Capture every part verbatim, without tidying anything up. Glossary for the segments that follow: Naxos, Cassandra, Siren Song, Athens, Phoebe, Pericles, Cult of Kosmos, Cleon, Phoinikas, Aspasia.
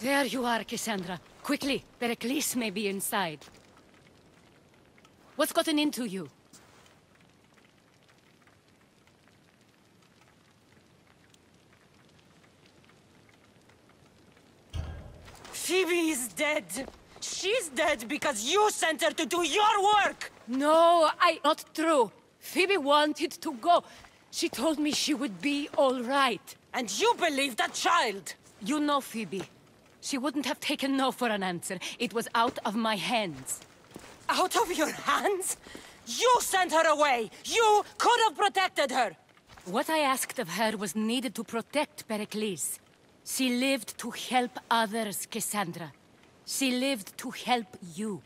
There you are, Cassandra. Quickly, Pericles may be inside. What's gotten into you? Phoebe is dead. She's dead because you sent her to do your work! No, I... Not true. Phoebe wanted to go. She told me she would be all right. And you believe that child? You know Phoebe. She wouldn't have taken no for an answer. It was out of my hands. Out of your hands? You sent her away! You could have protected her! What I asked of her was needed to protect Pericles. She lived to help others, Cassandra. She lived to help you.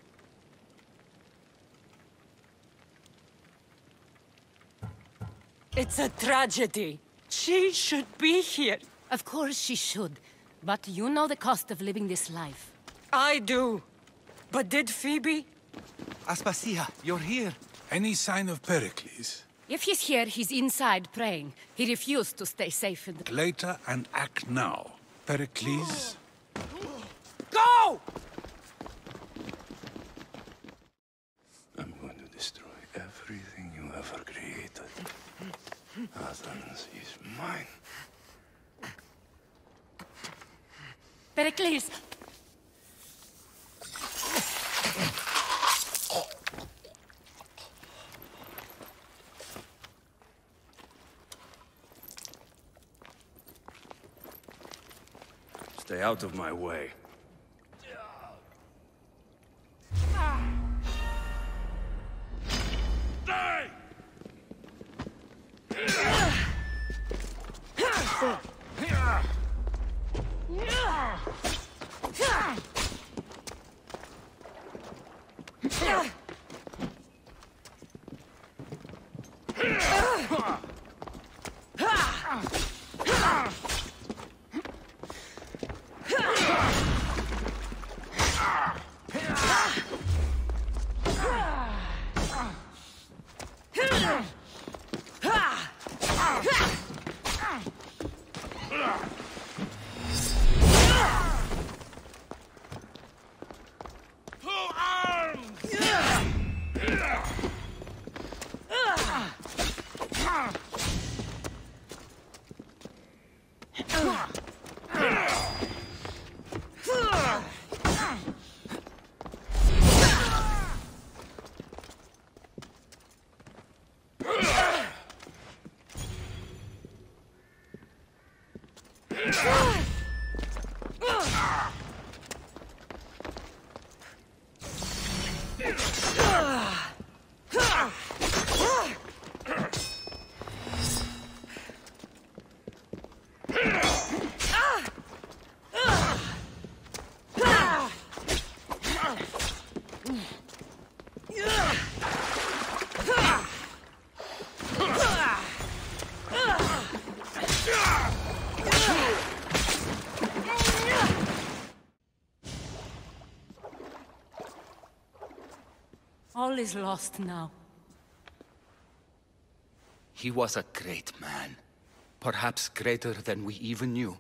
It's a tragedy. She should be here. Of course she should. But you know the cost of living this life. I do. But did Phoebe? Aspasia, you're here. Any sign of Pericles? If he's here, he's inside praying. He refused to stay safe in the... Later and act now. Pericles... Go! I'm going to destroy everything you ever created. Athens is mine. Pericles! Stay out of my way. All is lost now. He was a great man. Perhaps greater than we even knew.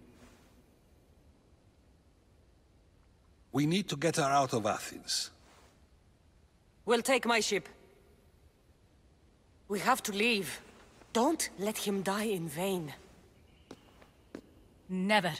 We need to get her out of Athens. We'll take my ship. We have to leave. Don't let him die in vain. Never.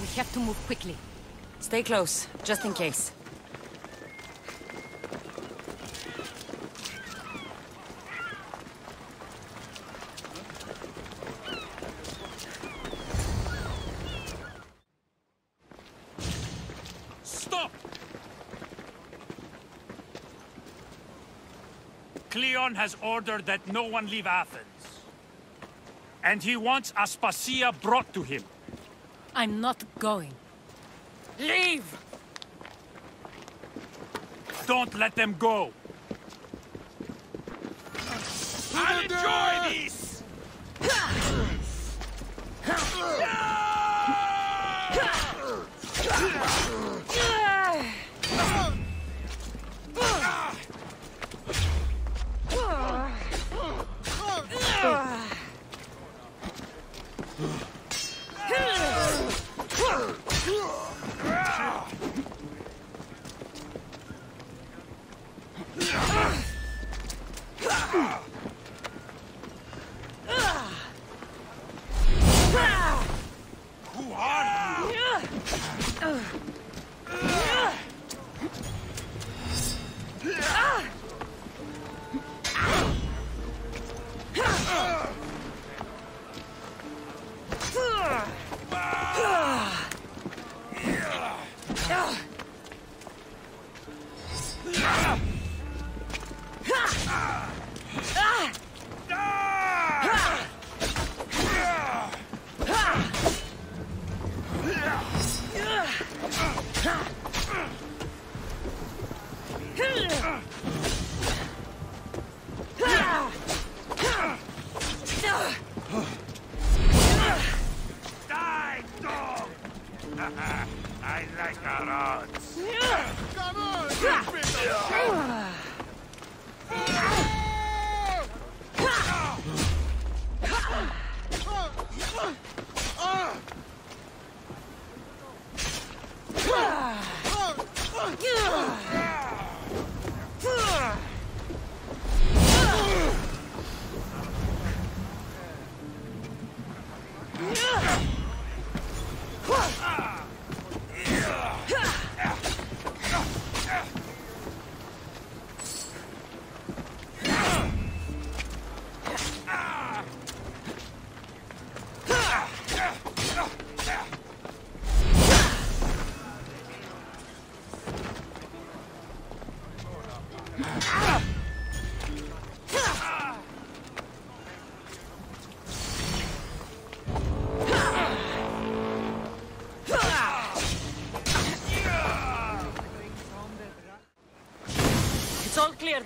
We have to move quickly. Stay close, just in case. Stop! Cleon has ordered that no one leave Athens. And he wants Aspasia brought to him. I'm not going. Leave! Don't let them go! I'll enjoy this!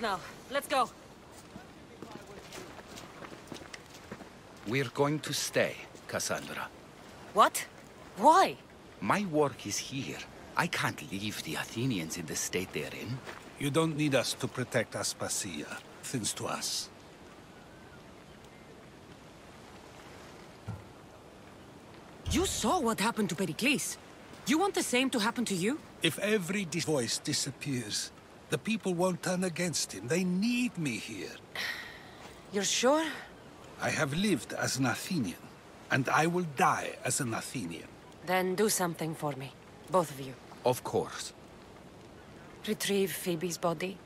Now, let's go. We're going to stay, Cassandra. What? Why? My work is here. I can't leave the Athenians in the state they're in. You don't need us to protect Aspasia. Thanks to us. You saw what happened to Pericles. You want the same to happen to you? If every voice disappears, the people won't turn against him. They need me here. You're sure? I have lived as an Athenian, and I will die as an Athenian. Then do something for me, both of you. Of course. Retrieve Phoebe's body.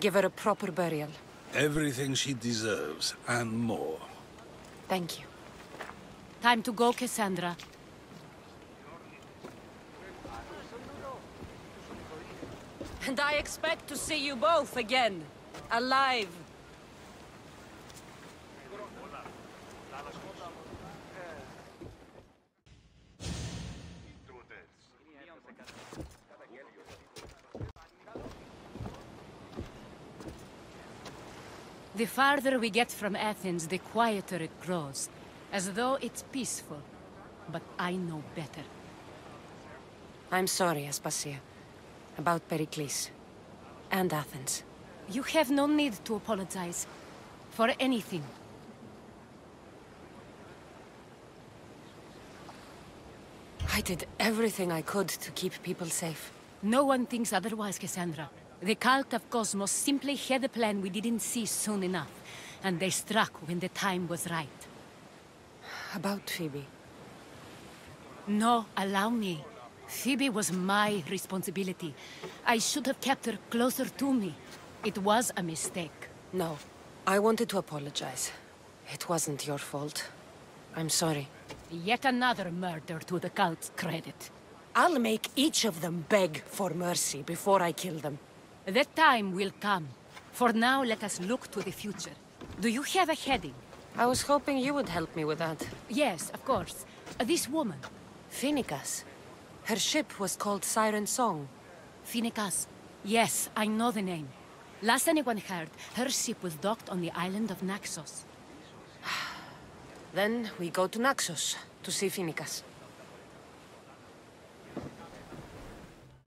Give her a proper burial. Everything she deserves, and more. Thank you. Time to go, Cassandra. And I expect to see you both again, alive. The farther we get from Athens, the quieter it grows, as though it's peaceful. But I know better. I'm sorry, Aspasia. About Pericles. And Athens. You have no need to apologize. For anything. I did everything I could to keep people safe. No one thinks otherwise, Cassandra. The Cult of Kosmos simply had a plan we didn't see soon enough. And they struck when the time was right. About Phoebe. No, allow me. Phoebe was my responsibility. I should have kept her closer to me. It was a mistake. No. I wanted to apologize. It wasn't your fault. I'm sorry. Yet another murder to the cult's credit. I'll make each of them beg for mercy before I kill them. That time will come. For now, let us look to the future. Do you have a heading? I was hoping you would help me with that. Yes, of course. This woman. Phoinikas. Her ship was called Siren Song. Phoinikas. Yes, I know the name. Last anyone heard, her ship was docked on the island of Naxos. Then we go to Naxos to see Phoinikas.